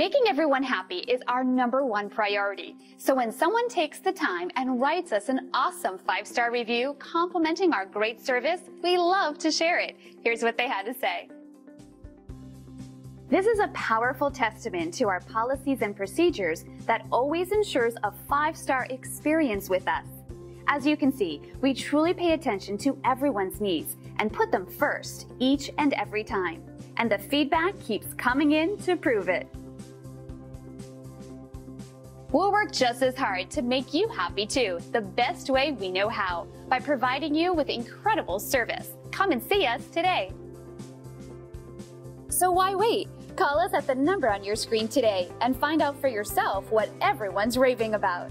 Making everyone happy is our #1 priority. So when someone takes the time and writes us an awesome 5-star review complimenting our great service, we love to share it. Here's what they had to say. This is a powerful testament to our policies and procedures that always ensures a 5-star experience with us. As you can see, we truly pay attention to everyone's needs and put them first each and every time. And the feedback keeps coming in to prove it. We'll work just as hard to make you happy too, the best way we know how, by providing you with incredible service. Come and see us today. So why wait? Call us at the number on your screen today and find out for yourself what everyone's raving about.